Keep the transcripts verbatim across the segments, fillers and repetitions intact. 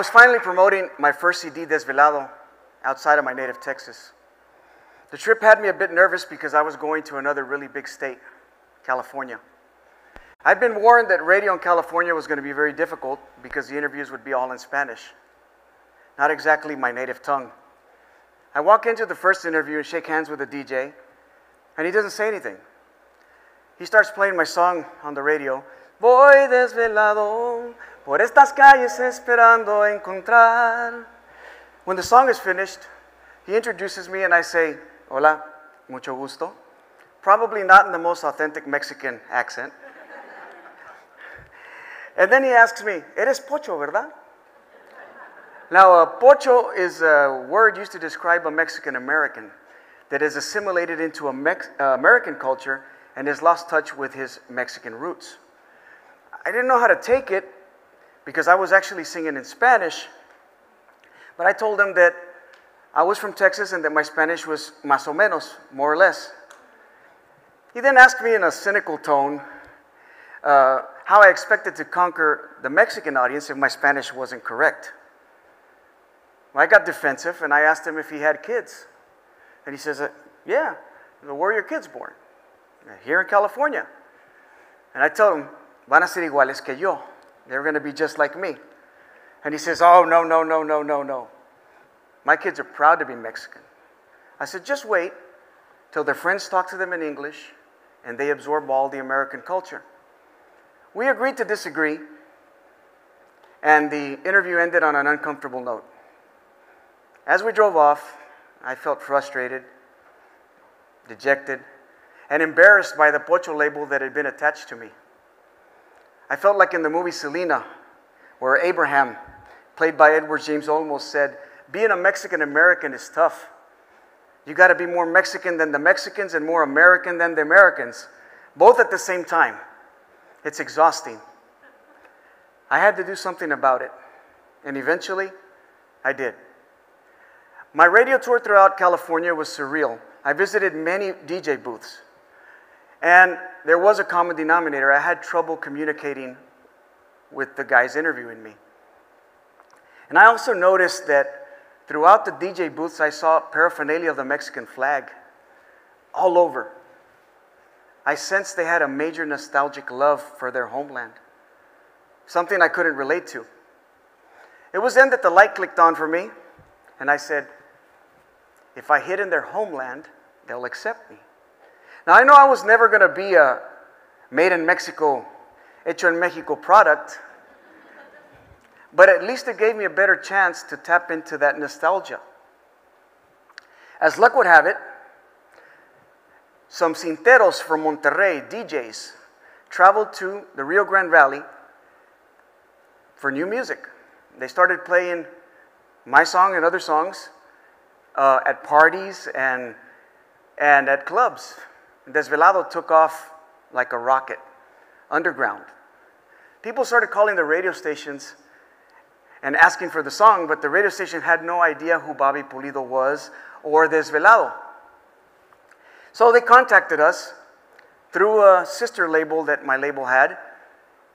was finally promoting my first C D, Desvelado, outside of my native Texas. The trip had me a bit nervous because I was going to another really big state, California. I'd been warned that radio in California was going to be very difficult because the interviews would be all in Spanish. Not exactly my native tongue. I walk into the first interview and shake hands with the D J, and he doesn't say anything. He starts playing my song on the radio. Voy desvelado por estas calles esperando encontrar. When the song is finished, he introduces me and I say, hola, mucho gusto. Probably not in the most authentic Mexican accent. And then he asks me, eres pocho, ¿verdad? Now, uh, pocho is a word used to describe a Mexican-American that is assimilated into a Mex uh, American culture and has lost touch with his Mexican roots. I didn't know how to take it because I was actually singing in Spanish, but I told him that I was from Texas and that my Spanish was más o menos, more or less. He then asked me in a cynical tone uh, how I expected to conquer the Mexican audience if my Spanish wasn't correct. Well, I got defensive and I asked him if he had kids. And he says, uh, yeah, where are your kids born? Here in California. And I told him, van a ser iguales que yo. They're going to be just like me. And he says, oh, no, no, no, no, no, no. My kids are proud to be Mexican. I said, just wait till their friends talk to them in English and they absorb all the American culture. We agreed to disagree, and the interview ended on an uncomfortable note. As we drove off, I felt frustrated, dejected, and embarrassed by the pocho label that had been attached to me. I felt like in the movie Selena, where Abraham, played by Edward James Olmos, said, being a Mexican-American is tough. You got to be more Mexican than the Mexicans and more American than the Americans, both at the same time. It's exhausting. I had to do something about it, and eventually, I did. My radio tour throughout California was surreal. I visited many D J booths, and there was a common denominator. I had trouble communicating with the guys interviewing me. And I also noticed that throughout the D J booths, I saw paraphernalia of the Mexican flag all over. I sensed they had a major nostalgic love for their homeland, something I couldn't relate to. It was then that the light clicked on for me, and I said, if I hid in their homeland, they'll accept me. Now, I know I was never going to be a made in Mexico, hecho en Mexico product, but at least it gave me a better chance to tap into that nostalgia. As luck would have it, some cinteros from Monterrey, D Js, traveled to the Rio Grande Valley for new music. They started playing my song and other songs uh, at parties and, and at clubs. Desvelado took off like a rocket, underground. People started calling the radio stations and asking for the song, but the radio station had no idea who Bobby Pulido was or Desvelado. So they contacted us through a sister label that my label had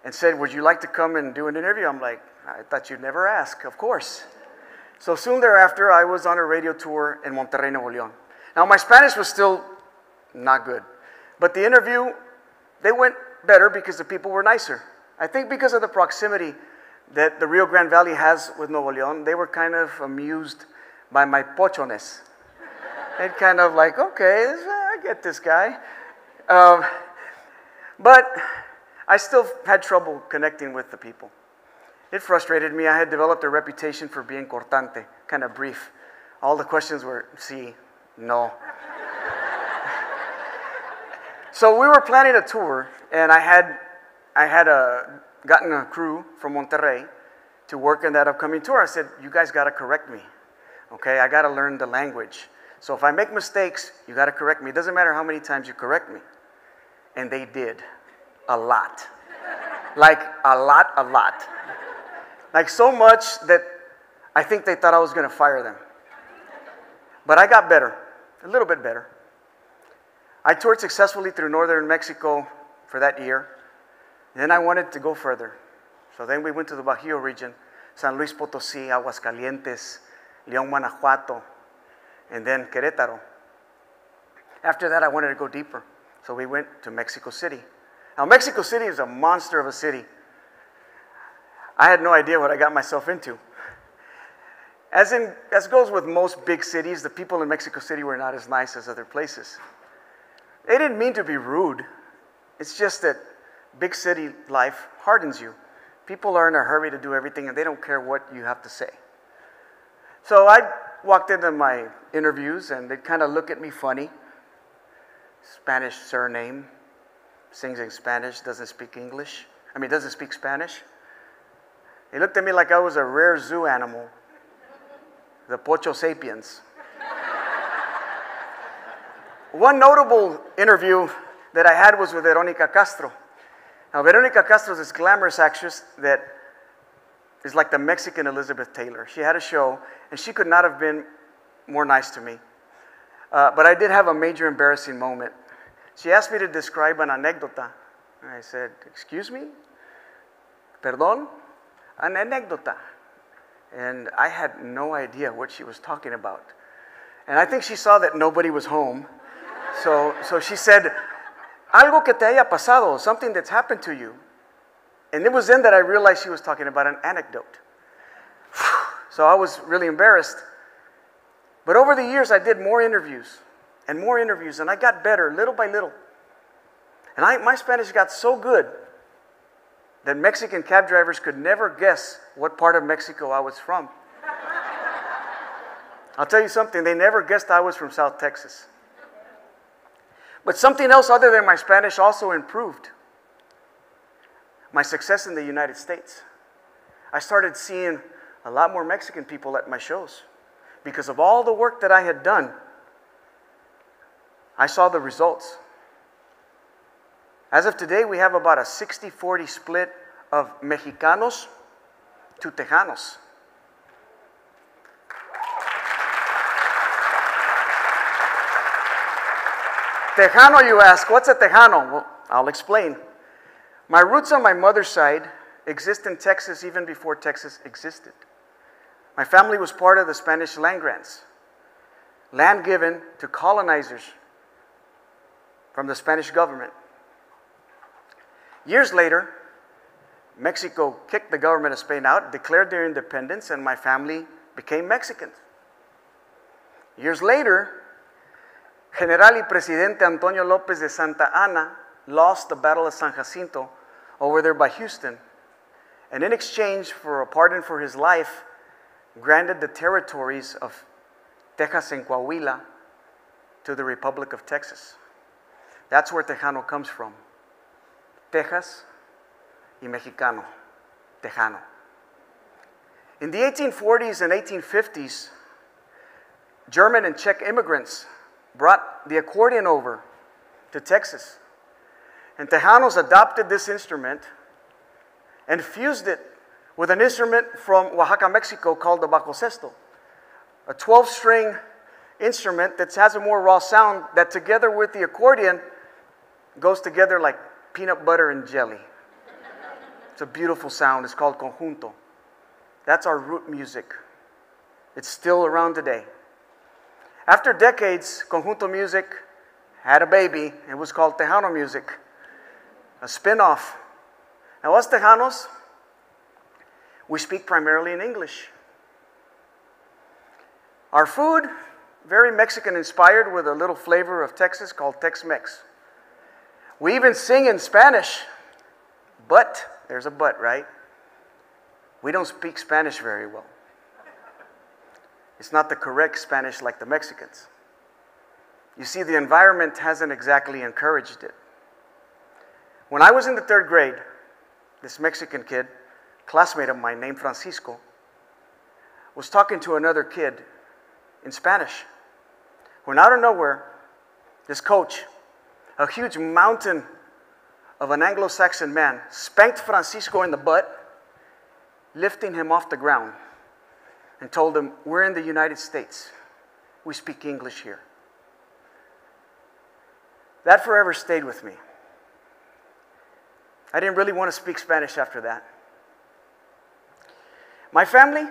and said, would you like to come and do an interview? I'm like, I thought you'd never ask, of course. So soon thereafter, I was on a radio tour in Monterrey, Nuevo León. Now, my Spanish was still not good, but the interview, they went better because the people were nicer. I think because of the proximity that the Rio Grande Valley has with Nuevo León, they were kind of amused by my pochoness. They're kind of like, okay, I get this guy. Um, but I still had trouble connecting with the people. It frustrated me. I had developed a reputation for being cortante, kind of brief. All the questions were, sí, no. So we were planning a tour, and I had, I had a, gotten a crew from Monterrey to work in that upcoming tour. I said, you guys got to correct me, okay? I got to learn the language. So if I make mistakes, you got to correct me. It doesn't matter how many times you correct me. And they did. A lot. Like, a lot, a lot. Like, so much that I think they thought I was going to fire them. But I got better. A little bit better. I toured successfully through northern Mexico for that year. Then I wanted to go further. So then we went to the Bajío region San Luis Potosí, Aguascalientes, León, Guanajuato, and then Querétaro. After that, I wanted to go deeper, so we went to Mexico City. Now, Mexico City is a monster of a city. I had no idea what I got myself into. As, in, as goes with most big cities, the people in Mexico City were not as nice as other places. They didn't mean to be rude. It's just that big city life hardens you. People are in a hurry to do everything, and they don't care what you have to say. So I walked into my interviews, and they'd kind of look at me funny. Spanish surname, sings in Spanish, doesn't speak English. I mean, doesn't speak Spanish. They looked at me like I was a rare zoo animal. The Pocho Sapiens. One notable interview that I had was with Verónica Castro. Now, Verónica Castro is this glamorous actress that is like the Mexican Elizabeth Taylor. She had a show, and she could not have been more nice to me. Uh, but I did have a major embarrassing moment. She asked me to describe an anécdota. And I said, excuse me? Perdón? An anécdota. And I had no idea what she was talking about. And I think she saw that nobody was home. So, so she said, algo que te haya pasado, something that's happened to you. And it was then that I realized she was talking about an anecdote. So I was really embarrassed. But over the years, I did more interviews and more interviews, and I got better little by little. And I, my Spanish got so good that Mexican cab drivers could never guess what part of Mexico I was from. I'll tell you something, they never guessed I was from South Texas. But something else other than my Spanish also improved. My success in the United States. I started seeing a lot more Mexican people at my shows. Because of all the work that I had done, I saw the results. As of today, we have about a sixty forty split of Mexicanos to Tejanos. Tejano, you ask, what's a Tejano? Well, I'll explain. My roots on my mother's side exist in Texas even before Texas existed. My family was part of the Spanish land grants, land given to colonizers from the Spanish government. Years later, Mexico kicked the government of Spain out, declared their independence, and my family became Mexican. Years later, General y Presidente Antonio López de Santa Ana lost the Battle of San Jacinto over there by Houston, and in exchange for a pardon for his life, granted the territories of Tejas and Coahuila to the Republic of Texas. That's where Tejano comes from. Tejas y Mexicano, Tejano. In the eighteen forties and eighteen fifties, German and Czech immigrants brought the accordion over to Texas. And Tejanos adopted this instrument and fused it with an instrument from Oaxaca, Mexico called the bajo sexto, a twelve-string instrument that has a more raw sound that together with the accordion goes together like peanut butter and jelly. It's a beautiful sound. It's called conjunto. That's our root music. It's still around today. After decades, conjunto music had a baby. It was called Tejano music, a spin-off. Now, us Tejanos, we speak primarily in English. Our food, very Mexican-inspired with a little flavor of Texas called Tex-Mex. We even sing in Spanish, but, there's a but, right? We don't speak Spanish very well. It's not the correct Spanish like the Mexicans. You see, the environment hasn't exactly encouraged it. When I was in the third grade, this Mexican kid, classmate of mine named Francisco, was talking to another kid in Spanish. When out of nowhere, this coach, a huge mountain of an Anglo-Saxon man, spanked Francisco in the butt, lifting him off the ground, and told him, we're in the United States. We speak English here. That forever stayed with me. I didn't really want to speak Spanish after that. My family,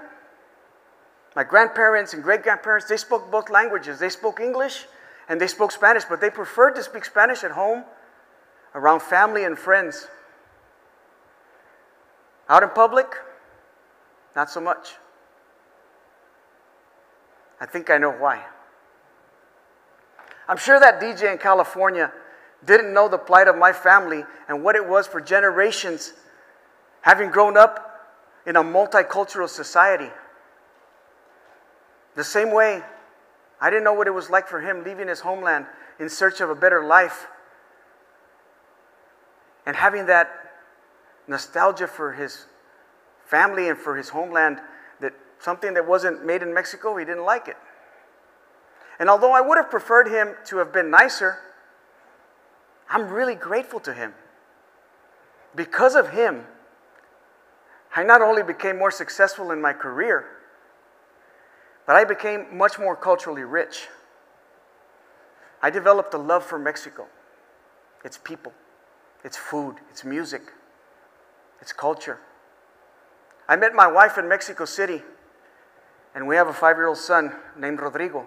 my grandparents and great-grandparents, they spoke both languages. They spoke English and they spoke Spanish, but they preferred to speak Spanish at home, around family and friends. Out in public, not so much. I think I know why. I'm sure that D J in California didn't know the plight of my family and what it was for generations having grown up in a multicultural society. The same way, I didn't know what it was like for him leaving his homeland in search of a better life and having that nostalgia for his family and for his homeland, that something that wasn't made in Mexico, he didn't like it. And although I would have preferred him to have been nicer, I'm really grateful to him. Because of him, I not only became more successful in my career, but I became much more culturally rich. I developed a love for Mexico, its people, its food, its music, its culture. I met my wife in Mexico City, and we have a five-year-old son named Rodrigo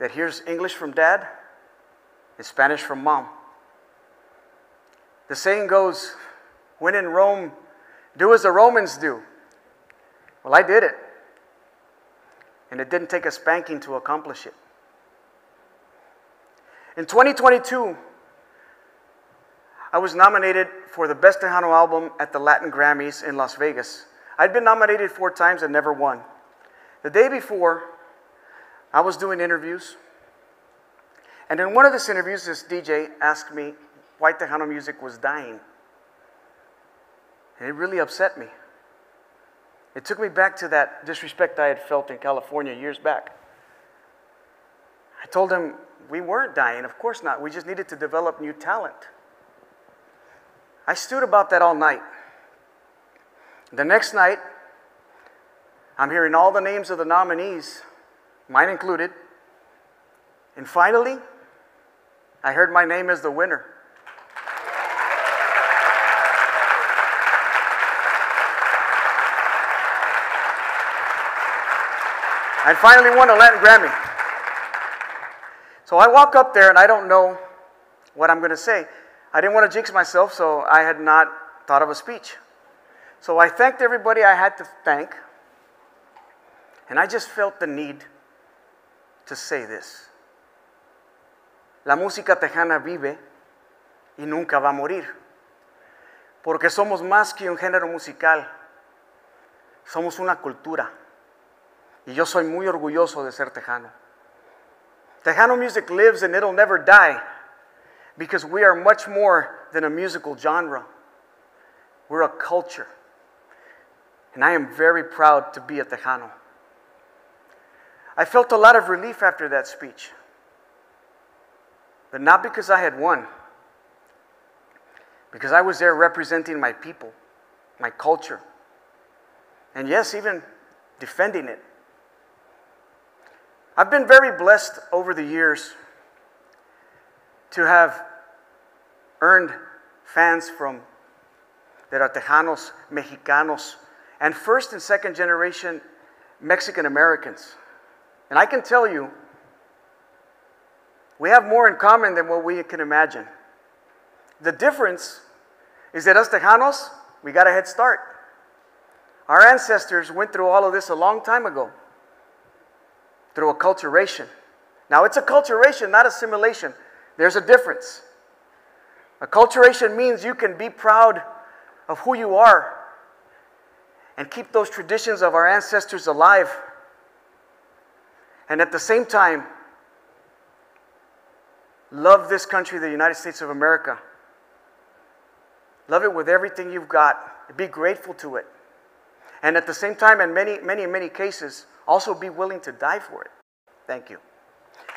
that hears English from dad and Spanish from mom. The saying goes, when in Rome, do as the Romans do. Well, I did it, and it didn't take a spanking to accomplish it. In twenty twenty-two, I was nominated for the Best Tejano Album at the Latin Grammys in Las Vegas. I'd been nominated four times and never won. The day before, I was doing interviews, and in one of these interviews, this D J asked me why Tejano music was dying, and it really upset me. It took me back to that disrespect I had felt in California years back. I told him, we weren't dying, of course not. We just needed to develop new talent. I stewed about that all night. The next night, I'm hearing all the names of the nominees, mine included, and finally, I heard my name as the winner. I finally won a Latin Grammy. So I walk up there and I don't know what I'm going to say. I didn't want to jinx myself, so I had not thought of a speech. So I thanked everybody I had to thank, and I just felt the need to say this. La música tejana vive y nunca va a morir, porque somos más que un género musical, somos una cultura, y yo soy muy orgulloso de ser tejano. Tejano music lives and it'll never die, because we are much more than a musical genre. We're a culture. And I am very proud to be a Tejano. I felt a lot of relief after that speech. But not because I had won. Because I was there representing my people, my culture. And yes, even defending it. I've been very blessed over the years to have earned fans from that are Tejanos, Mexicanos, and first and second generation Mexican Americans. And I can tell you, we have more in common than what we can imagine. The difference is that us Tejanos, we got a head start. Our ancestors went through all of this a long time ago, through acculturation. Now it's acculturation, not assimilation. There's a difference. Acculturation means you can be proud of who you are and keep those traditions of our ancestors alive. And at the same time, love this country, the United States of America. Love it with everything you've got. Be grateful to it. And at the same time, in many, many, many cases, also be willing to die for it. Thank you.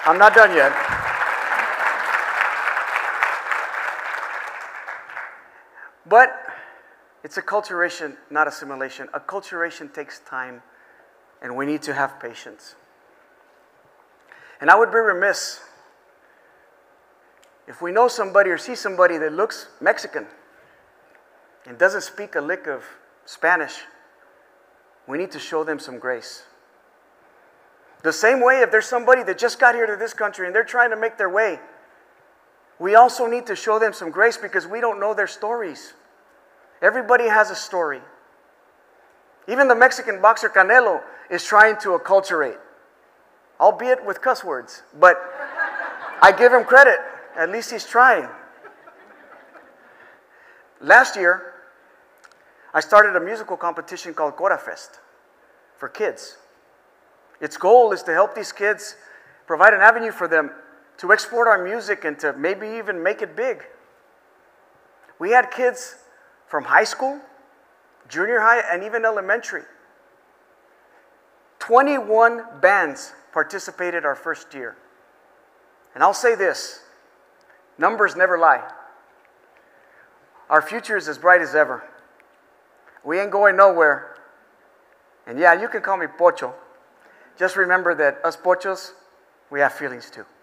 I'm not done yet. But it's acculturation, not assimilation. Acculturation takes time, and we need to have patience. And I would be remiss if we know somebody or see somebody that looks Mexican and doesn't speak a lick of Spanish, we need to show them some grace. The same way, if there's somebody that just got here to this country and they're trying to make their way, we also need to show them some grace because we don't know their stories. Everybody has a story. Even the Mexican boxer Canelo is trying to acculturate, albeit with cuss words. But I give him credit. At least he's trying. Last year, I started a musical competition called CoraFest for kids. Its goal is to help these kids, provide an avenue for them to export our music and to maybe even make it big. We had kids from high school, junior high, and even elementary. twenty-one bands participated our first year. And I'll say this, numbers never lie. Our future is as bright as ever. We ain't going nowhere. And yeah, you can call me Pocho. Just remember that us Pochos, we have feelings too.